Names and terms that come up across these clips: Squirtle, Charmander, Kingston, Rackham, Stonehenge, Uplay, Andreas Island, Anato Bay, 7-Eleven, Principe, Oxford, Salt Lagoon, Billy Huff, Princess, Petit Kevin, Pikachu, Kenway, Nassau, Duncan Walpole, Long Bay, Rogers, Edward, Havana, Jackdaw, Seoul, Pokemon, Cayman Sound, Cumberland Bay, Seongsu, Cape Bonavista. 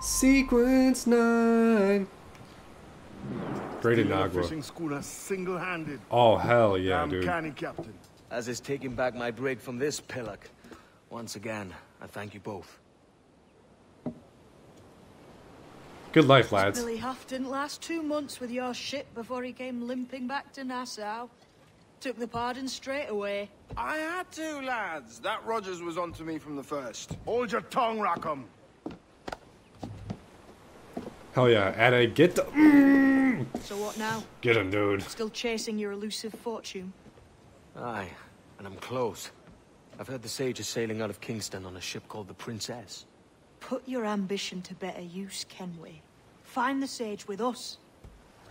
Sequence 9. Great Inagua. Fishing schooner single-handed. Oh hell yeah, dude. Uncanny, Captain. As is taking back my break from this pillock. Once again, I thank you both. Good life, lads. Billy Huff didn't last 2 months with your ship before he came limping back to Nassau. Took the pardon straight away. I had to, lads. That Rogers was on to me from the first. Hold your tongue, Rackham. Hell yeah, Ada, get the... So what now? Get him, dude. Still chasing your elusive fortune. Aye, and I'm close. I've heard the sage is sailing out of Kingston on a ship called the Princess. Put your ambition to better use, Kenway. Find the sage with us.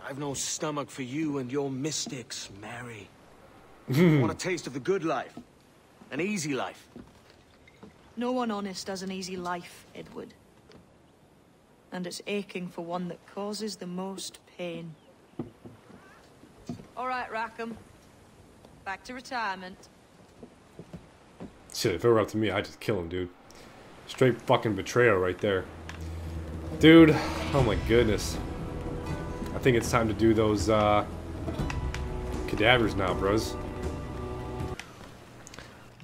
I've no stomach for you and your mystics, Mary. I want a taste of the good life. An easy life. No one honest has an easy life, Edward. And it's aching for one that causes the most pain. All right, Rackham. Back to retirement. Shit, if it were up to me, I'd just kill him, dude. Straight fucking betrayal right there. Dude, oh my goodness. I think it's time to do those, cadavers now, bros.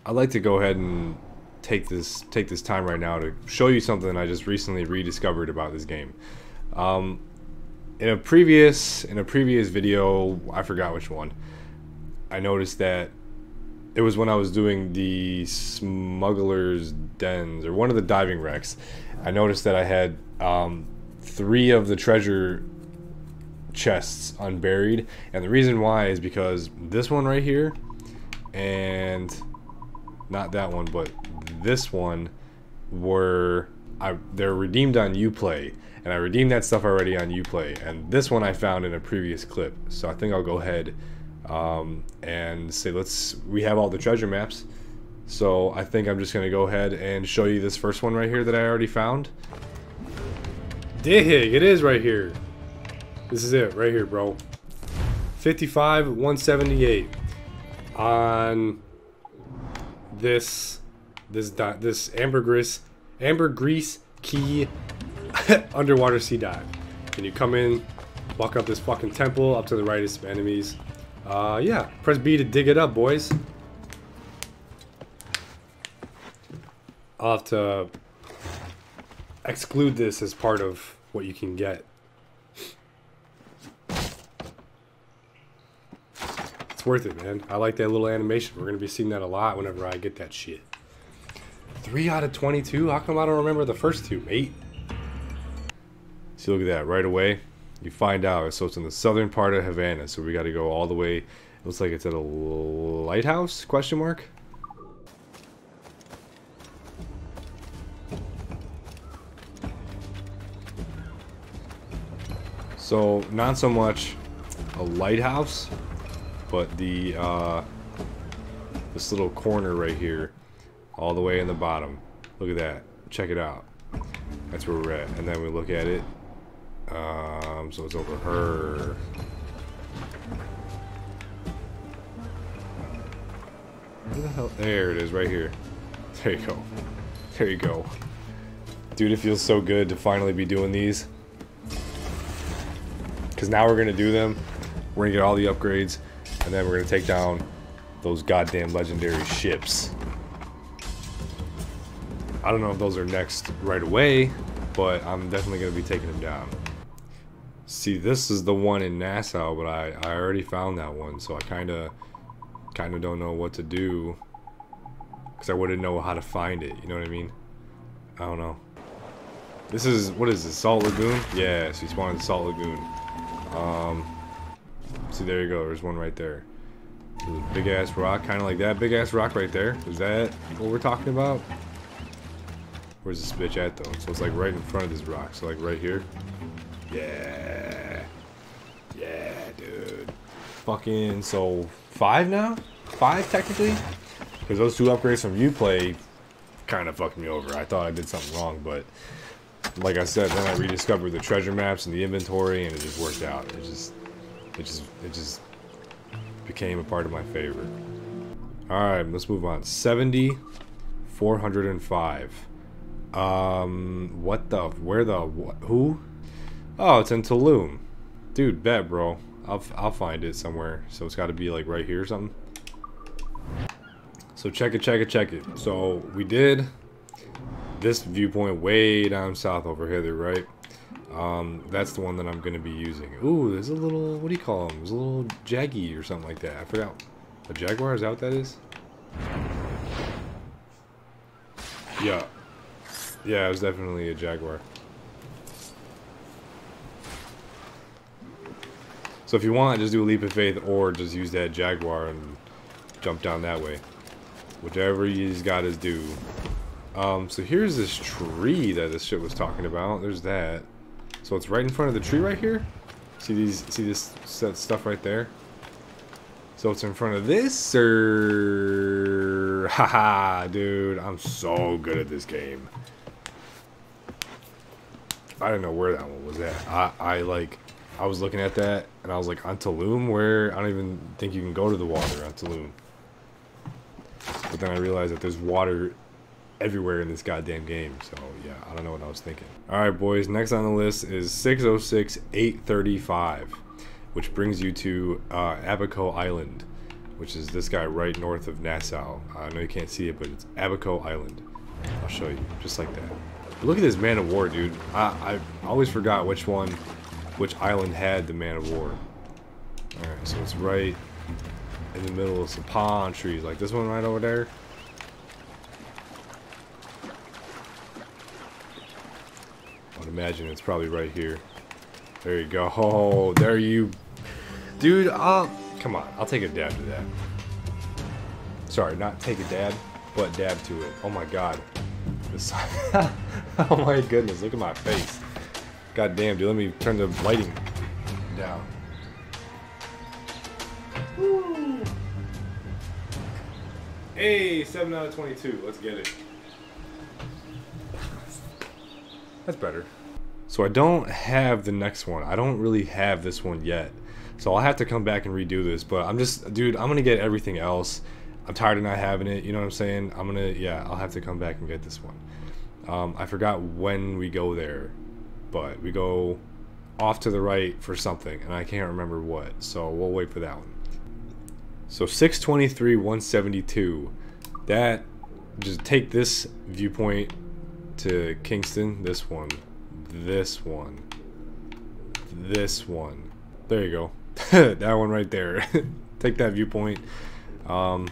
I'd like to go ahead and take this time right now to show you something I just recently rediscovered about this game. In a previous video, I forgot which one, I noticed that it was when I was doing the Smuggler's Dens or one of the diving wrecks. I noticed that I had 3 of the treasure chests unburied, and the reason why is because this one right here, and not that one, but this one, they're redeemed on Uplay, and I redeemed that stuff already on Uplay, and this one I found in a previous clip. So I think I'll go ahead and say we have all the treasure maps, so I think I'm just gonna go ahead and show you this first one right here that I already found. Dig, it is right here. This is it right here, bro. 55,178 on this ambergris key underwater sea dive. And you come in, walk up this fucking temple. Up to the right is some enemies. Yeah, press B to dig it up, boys. I'll have to exclude this as part of what you can get. It's worth it, man. I like that little animation. We're gonna be seeing that a lot whenever I get that shit. 3 out of 22. How come I don't remember the first 2, mate? See, look at that right away. You find out. So it's in the southern part of Havana. So we got to go all the way. It looks like it's at a lighthouse? Question mark. So not so much a lighthouse, but the this little corner right here, all the way in the bottom. Look at that. Check it out. That's where we're at. And then we look at it. So it's over her. Where the hell? There it is, right here. There you go. There you go. Dude, it feels so good to finally be doing these. Because now we're going to do them. We're going to get all the upgrades. And then we're going to take down those goddamn legendary ships. I don't know if those are next right away, but I'm definitely going to be taking them down. See, this is the one in Nassau, but I already found that one, so I kind of don't know what to do, because I wouldn't know how to find it, you know what I mean? I don't know. This is, what is this, Salt Lagoon? Yeah, so you spawned in the Salt Lagoon. See, there you go, there's one right there. There's a big-ass rock, kind of like that big-ass rock right there. Is that what we're talking about? Where's this bitch at, though? So it's like right in front of this rock. So like right here. Yeah. Yeah, dude. Fucking, so 5 now? 5 technically? Because those 2 upgrades from Uplay kind of fucked me over. I thought I did something wrong, but like I said, then I rediscovered the treasure maps and the inventory, and it just worked out. It just became a part of my favorite. All right, let's move on. 70,405. What the? Where the? Who? Oh, it's in Tulum. Dude, bet, bro. I'll find it somewhere. So it's got to be like right here or something. So check it. So we did this viewpoint way down south over hither, right? That's the one that I'm going to be using. Ooh, there's a little, what do you call them? There's a little jaggy or something like that. I forgot. A jaguar? Is that what that is? Yeah. Yeah, it was definitely a jaguar. So if you want, just do a leap of faith or just use that jaguar and jump down that way. Whichever he's got his due. So here's this tree that this shit was talking about. There's that. So it's right in front of the tree right here. See these? See this stuff right there? So it's in front of this, or... Haha, dude. I'm so good at this game. I don't know where that one was at. I was looking at that, and I was like, on Tulum? Where? I don't even think you can go to the water on Tulum. But then I realized that there's water everywhere in this goddamn game. So, yeah, I don't know what I was thinking. Alright, boys. Next on the list is 606-835, which brings you to Abaco Island, which is this guy right north of Nassau. I know you can't see it, but it's Abaco Island. I'll show you. Just like that. But look at this man of war, dude. I always forgot which island had the man of war. Alright, so it's right in the middle of some palm trees, like this one right over there. I would imagine it's probably right here. There you go. Oh, there you... Dude, come on. I'll take a dab to that. Sorry, not take a dab, but dab to it. Oh my god. Oh my goodness, look at my face. God damn, dude, let me turn the lighting down. Woo. Hey, 7 out of 22. Let's get it. That's better. So I don't have the next one. I don't really have this one yet. So I'll have to come back and redo this. But I'm just, dude, I'm going to get everything else. I'm tired of not having it. You know what I'm saying? I'm going to, yeah, I'll have to come back and get this one. I forgot when we go there. But we go off to the right for something, and I can't remember what, so we'll wait for that one. So 623-172, that, just take this viewpoint to Kingston, this one, there you go, that one right there. Take that viewpoint, and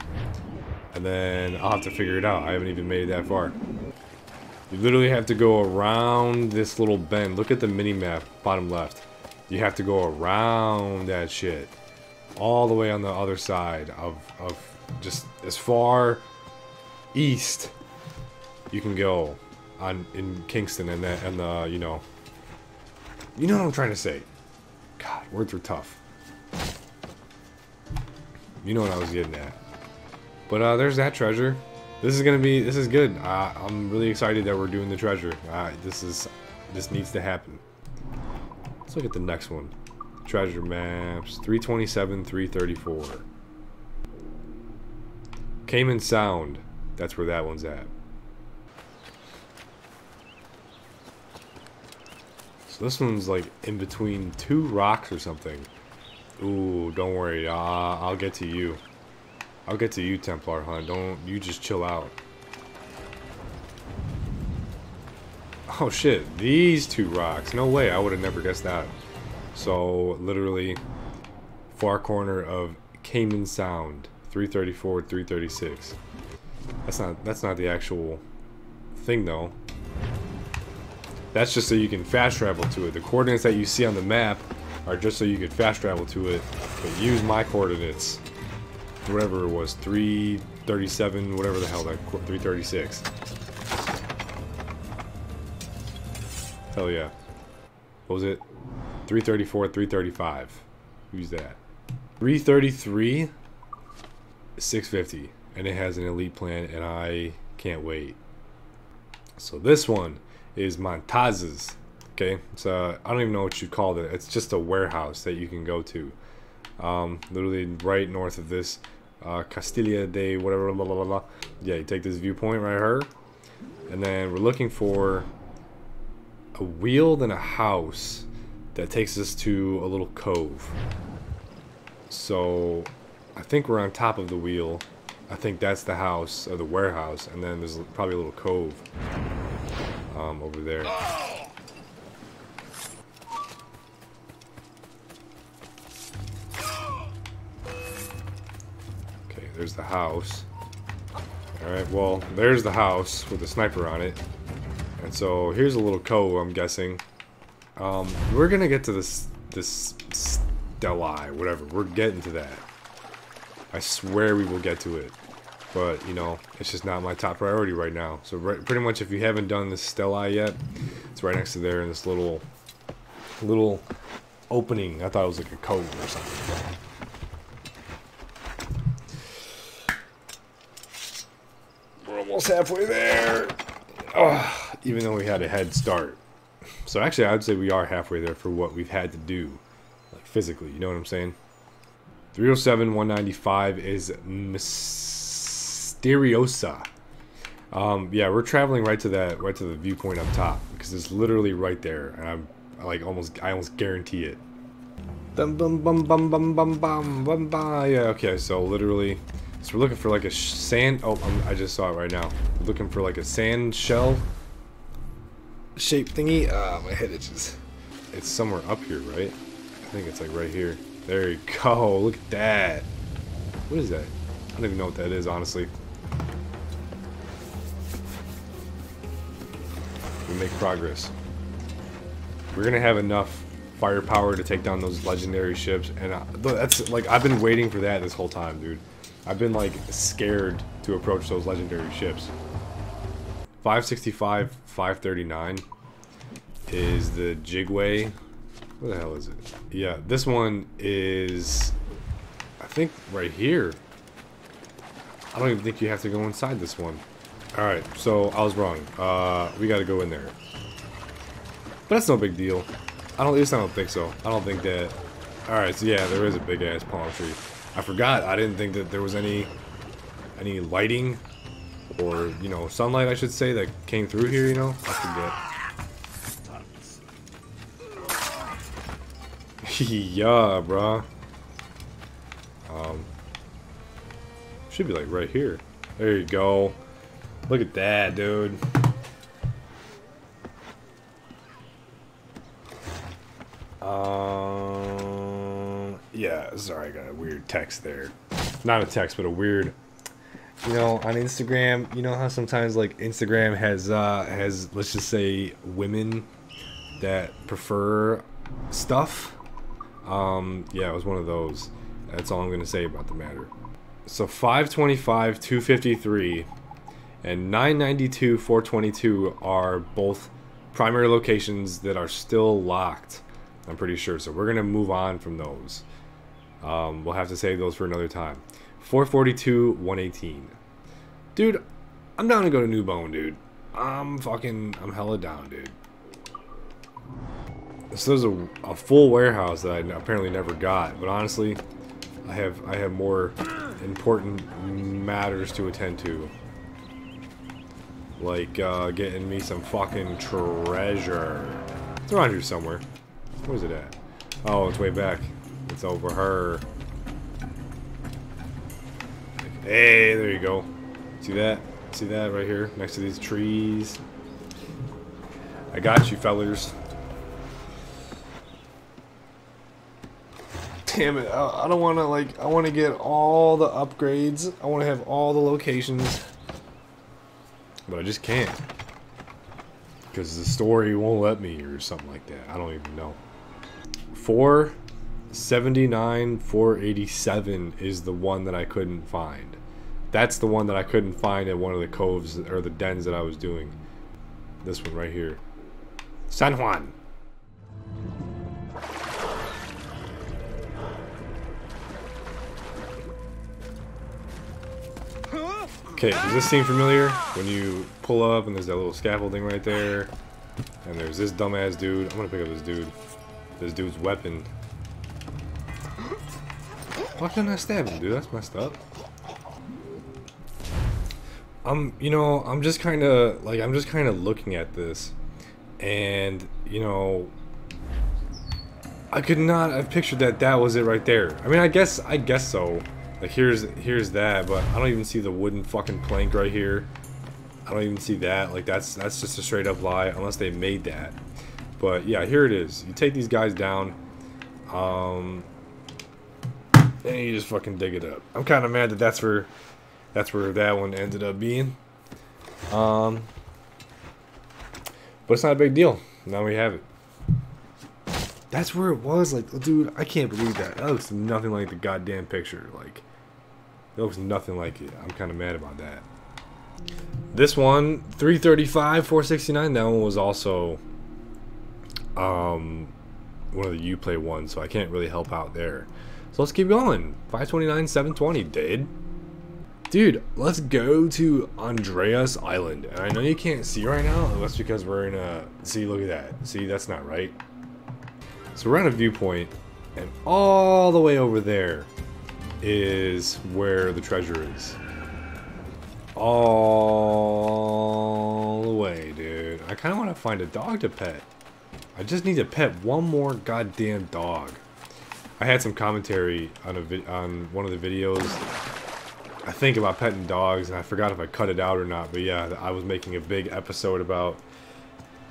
then I'll have to figure it out. I haven't even made it that far. You literally have to go around this little bend. Look at the mini-map, bottom left. You have to go around that shit. All the way on the other side of just as far east you can go on in Kingston and that and the, you know. You know what I'm trying to say. God, words were tough. You know what I was getting at. But there's that treasure. This is good. I'm really excited that we're doing the treasure. This needs to happen. Let's look at the next one. Treasure maps, 327-334. Cayman Sound, that's where that one's at. So this one's like in between two rocks or something. Ooh, don't worry, I'll get to you. I'll get to you, Templar Hunt. Don't you just chill out. Oh shit, these two rocks. No way, I would have never guessed that. So, literally, far corner of Cayman Sound, 334, 336. That's not the actual thing though. That's just so you can fast travel to it. The coordinates that you see on the map are just so you can fast travel to it, but use my coordinates. Whatever it was, 337, whatever the hell that, 336. Hell yeah. What was it? 334, 335. Who's that? 333, 650. And it has an elite plan, and I can't wait. So this one is Montaz's. Okay, so I don't even know what you call it. It's just a warehouse that you can go to. Literally right north of this Castilla de whatever, blah, blah, blah, blah. Yeah, you take this viewpoint right here, And then we're looking for a wheel and a house that takes us to a little cove. So I think we're on top of the wheel. I think that's the house, or the warehouse, and then there's probably a little cove over there. Okay, there's the house. Alright, well, there's the house with a sniper on it. And so here's a little cove, I'm guessing. We're gonna get to this Delhi, whatever. We're getting to that. I swear we will get to it, but you know, it's just not my top priority right now. So pretty much if you haven't done this Stelae yet, it's right next to there in this little opening. I thought it was like a cove or something. We're almost halfway there, even though we had a head start. So actually I'd say we are halfway there for what we've had to do, like physically, you know what I'm saying? 307-195 is Mysteriosa. Yeah, we're traveling right to the viewpoint up top because it's literally right there, and I almost guarantee it. Bum bum bum bum bum bum bum bum bum. Yeah, okay. So literally, so we're looking for like a sand. Oh, I just saw it right now. We're looking for like a sand shell shaped thingy. Ah, my head itches. It's somewhere up here, right? I think it's like right here. There you go, look at that. What is that? I don't even know what that is, honestly. We make progress. We're gonna have enough firepower to take down those legendary ships, and that's like, I've been waiting for that this whole time, dude. I've been like scared to approach those legendary ships. 565, 539 is the Jigway. What the hell is it? Yeah, this one is, I think, right here. I don't even think you have to go inside this one. Alright, so I was wrong. We gotta go in there. But that's no big deal. At least I don't think so. I don't think that... Alright, so yeah, there is a big-ass palm tree. I forgot. I didn't think that there was any lighting or, you know, sunlight, I should say, that came through here, you know? I forget. Yeah, bruh. Should be like right here. There you go. Look at that, dude. Yeah, sorry, I got a weird text there. Not a text, but a weird, you know, on Instagram, you know how sometimes like Instagram has let's just say women that prefer stuff. Yeah, it was one of those. That's all I'm gonna say about the matter. So 525, 253, and 992, 422 are both primary locations that are still locked, I'm pretty sure. So we're gonna move on from those. We'll have to save those for another time. 442, 118. Dude, I'm down to go to New Bone, dude. I'm hella down, dude. So there's a full warehouse that I apparently never got, but honestly, I have more important matters to attend to, like getting me some fucking treasure. It's around here somewhere. Where's it at? Oh, it's way back. It's over her. Hey, there you go. See that? See that right here next to these trees? I got you, fellers. Damn it, I don't want to, like, I want to get all the upgrades. I want to have all the locations. But I just can't. Because the story won't let me or something like that. I don't even know. 479, 487 is the one that I couldn't find. That's the one that I couldn't find at one of the coves or the dens that I was doing. This one right here. San Juan. Okay, does this seem familiar? When you pull up and there's that little scaffolding right there, and there's this dumbass dude. I'm gonna pick up this dude. This dude's weapon. Why couldn't I stab him, dude? That's messed up. I'm just kind of looking at this, and I could not have pictured that that was it right there. I mean, I guess so. Like, here's that, but I don't even see the wooden fucking plank right here. I don't even see that. Like, that's just a straight up lie, unless they made that. But yeah, here it is. You take these guys down, and you just fucking dig it up. I'm kind of mad that that's where that one ended up being. But it's not a big deal. Now we have it. That's where it was. Like, dude, I can't believe that. That looks nothing like the goddamn picture. Like, it looks nothing like it. I'm kind of mad about that. This one, 335, 469. That one was also one of the Uplay ones, so I can't really help out there. So let's keep going. 529, 720, dude. Let's go to Andreas Island. And I know you can't see right now, unless because we're in a. See, look at that. See, that's not right. So we're at a viewpoint, and all the way over there is where the treasure is. All the way, dude. I kind of want to find a dog to pet. I just need to pet one more goddamn dog. I had some commentary on one of the videos, I think, about petting dogs, and I forgot if I cut it out or not, but yeah, I was making a big episode about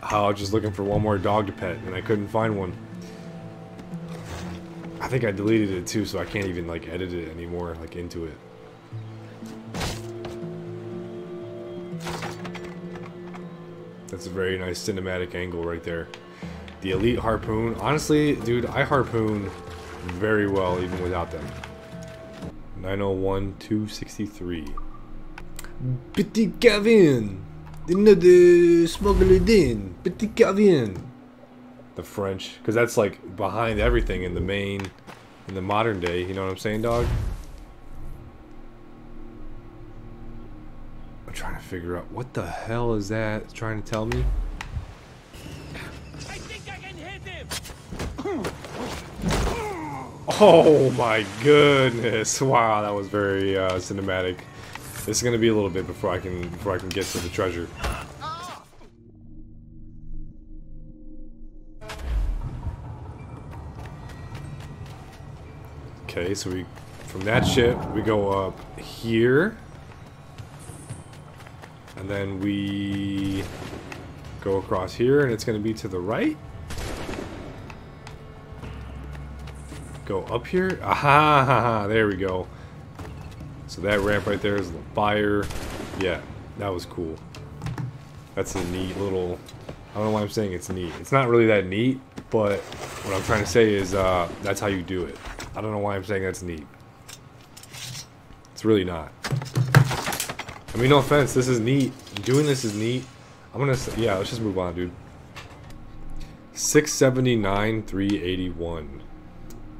how I was just looking for one more dog to pet, and I couldn't find one. I think I deleted it too, so I can't even like edit it anymore, like into it. That's a very nice cinematic angle right there. The elite harpoon. Honestly, dude, I harpoon very well even without them. 901, 263. Petit Kevin! Another Smuggler's Den, Petit Kevin! The French, because that's like behind everything in the main, in the modern day, you know what I'm saying, dog? I'm trying to figure out what the hell is that trying to tell me? I think I can hit him! Oh my goodness, wow, that was very cinematic. This is gonna be a little bit before I can get to the treasure. Okay, so we from that ship we go up here, and then we go across here, and it's gonna be to the right. Go up here. Aha! Aha, there we go. So that ramp right there is the fire. Yeah, that was cool. That's a neat little... I don't know why I'm saying it's neat. It's not really that neat, but what I'm trying to say is that's how you do it. I don't know why I'm saying that's neat. It's really not. I mean, no offense, this is neat. Doing this is neat. I'm gonna... Yeah, let's just move on, dude. 679, 381.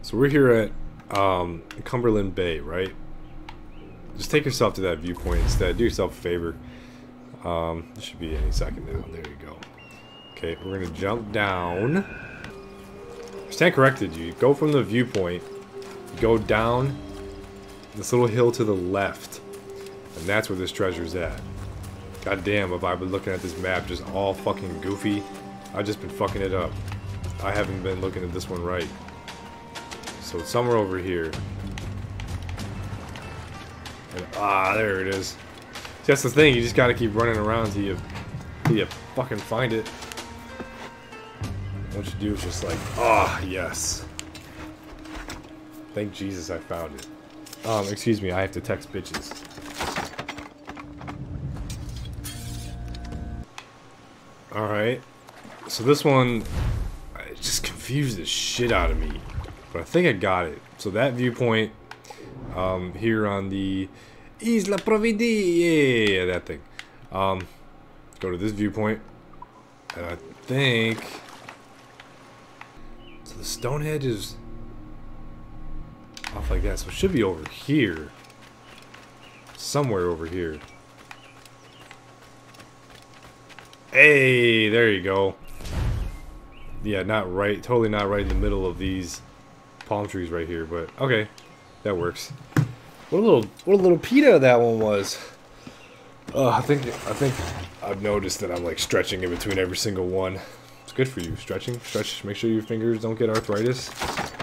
So we're here at Cumberland Bay, right? Just take yourself to that viewpoint instead. Do yourself a favor. This should be any second now. There you go. Okay, we're gonna jump down. Stand corrected. You go from the viewpoint, go down this little hill to the left, and that's where this treasure's at. God damn, if I've been looking at this map just all fucking goofy, I've just been fucking it up. I haven't been looking at this one right. So it's somewhere over here. And, ah, there it is. See, that's the thing, you just gotta keep running around till you fucking find it. What you do is just like, ah, yes. Thank Jesus I found it. Excuse me, I have to text bitches. Alright. So this one, it just confused the shit out of me. But I think I got it. So that viewpoint... here on the Isla Providea, yeah, that thing. Go to this viewpoint, and I think so. The Stonehenge is off like that, so it should be over here, somewhere over here. Hey, there you go. Yeah, not right, totally not right in the middle of these palm trees right here, but okay. That works. What a little PETA that one was. I think I've noticed that I'm like stretching in between every single one. It's good for you. Stretch. Make sure your fingers don't get arthritis.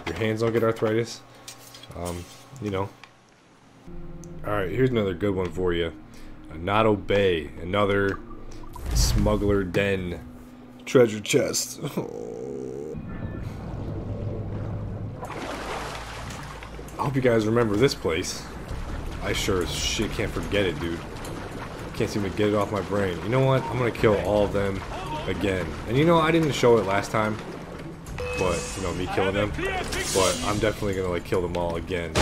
Your hands don't get arthritis. You know. All right, here's another good one for you. Anato Bay, another smuggler den treasure chest. I hope you guys remember this place. I sure as shit can't forget it, dude. Can't seem to get it off my brain. You know what? I'm gonna kill all of them again. And you know, I didn't show it last time, but you know, me killing them. But I'm definitely gonna like kill them all again.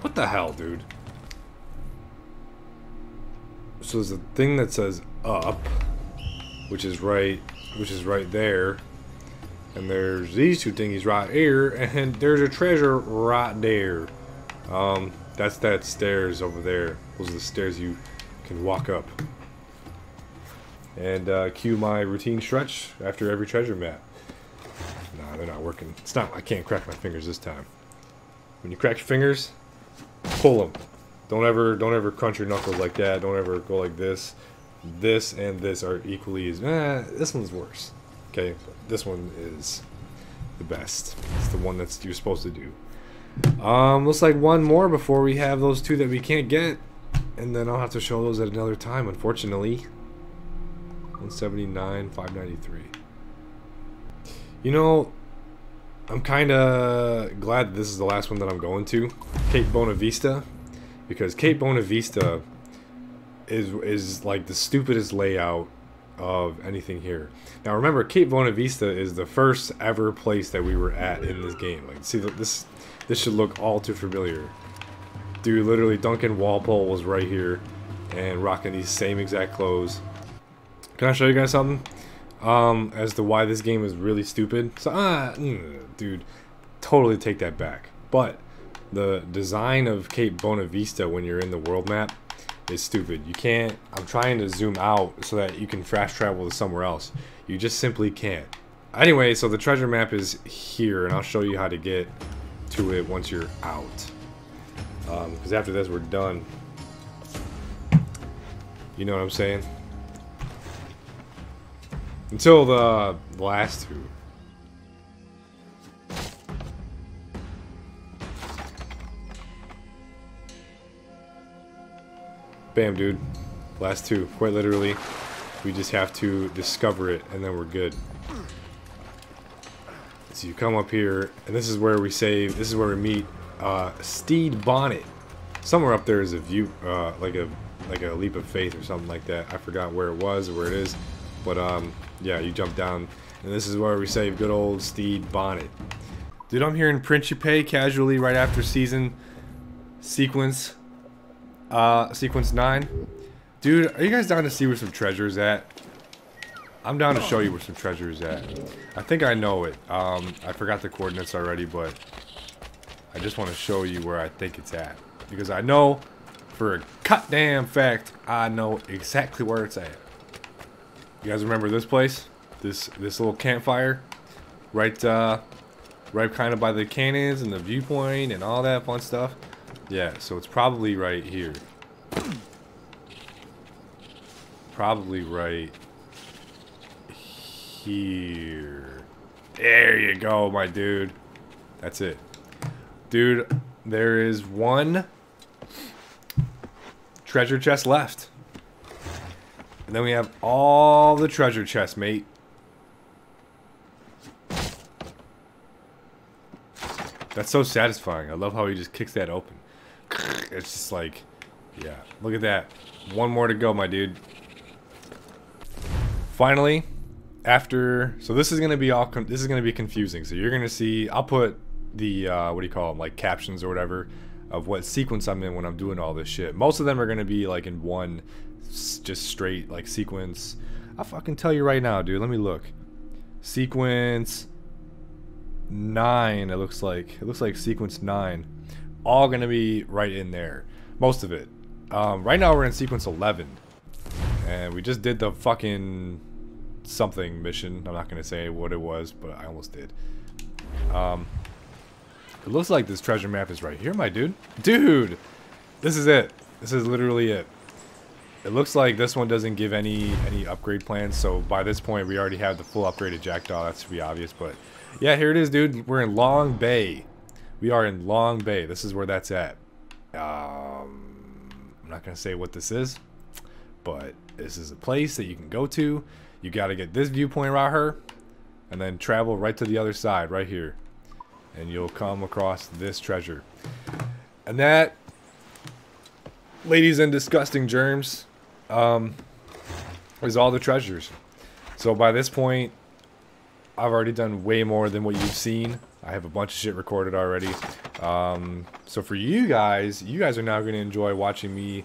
What the hell, dude? So there's a thing that says up, which is right there. And there's these two thingies right here, and there's a treasure right there. That's that stairs over there. Those are the stairs you can walk up. And cue my routine stretch after every treasure map. Nah, they're not working. It's not. I can't crack my fingers this time. When you crack your fingers, pull them. Don't ever crunch your knuckles like that. Don't ever go like this. This and this are equally as. This one's worse. Okay, this one is the best. It's the one that you're supposed to do. Looks like one more before we have those two that we can't get. And then I'll have to show those at another time, unfortunately. 179, 593. You know, I'm kind of glad that this is the last one that I'm going to. Cape Bonavista. Because Cape Bonavista is like the stupidest layout of anything here. Now remember, Cape Bonavista is the first ever place that we were at in this game. Like, see, this should look all too familiar. Dude, literally Duncan Walpole was right here and rocking these same exact clothes. Can I show you guys something? As to why this game is really stupid. So, dude, totally take that back. But the design of Cape Bonavista when you're in the world map is stupid. You can't, I'm trying to zoom out so that you can fast travel to somewhere else. You just simply can't. Anyway, so the treasure map is here, and I'll show you how to get to it once you're out. Because after this we're done. You know what I'm saying? Until the last two. Bam, dude. Last two. Quite literally. We just have to discover it, and then we're good. So you come up here, and this is where we save. This is where we meet Stede Bonnet. Somewhere up there is a view, like a leap of faith or something like that. I forgot where it was or where it is, but yeah, you jump down, and this is where we save good old Stede Bonnet. Dude, I'm here in Principe casually right after sequence 9. Dude, are you guys down to see where some treasure is at? I'm down to show you where some treasure is at. I think I know it. I forgot the coordinates already, but I just want to show you where I think it's at, because I know for a goddamn fact I know exactly where it's at. You guys remember this place? This little campfire, right kind of by the cannons and the viewpoint and all that fun stuff. Yeah, so it's probably right here. Probably right here. There you go, my dude. That's it. Dude, there is one treasure chest left. And then we have all the treasure chests, mate. That's so satisfying. I love how he just kicks that open. It's just like, yeah, look at that. One more to go, my dude. Finally, after, so this is going to be all, this is going to be confusing. So you're going to see, I'll put the, what do you call them, like captions or whatever, of what sequence I'm in when I'm doing all this shit. Most of them are going to be like in one, just straight like sequence. I'll fucking tell you right now, dude. Let me look. Sequence 9, it looks like. It looks like sequence 9. All going to be right in there. Most of it. Right now we're in sequence 11. And we just did the fucking something mission. I'm not going to say what it was, but I almost did. It looks like this treasure map is right here, my dude. Dude! This is it. This is literally it. It looks like this one doesn't give any upgrade plans, so by this point we already have the full upgraded Jackdaw. That should be obvious, but yeah, here it is, dude. We're in Long Bay. We are in Long Bay. This is where that's at. I'm not gonna say what this is, but this is a place that you can go to. You gotta get this viewpoint right here, and then travel right to the other side, right here, and you'll come across this treasure. And that, ladies and disgusting germs, is all the treasures. So by this point, I've already done way more than what you've seen. I have a bunch of shit recorded already. So for you guys are now going to enjoy watching me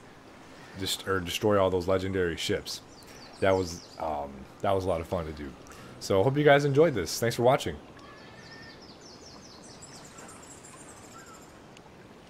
destroy all those legendary ships. That was a lot of fun to do. So I hope you guys enjoyed this. Thanks for watching.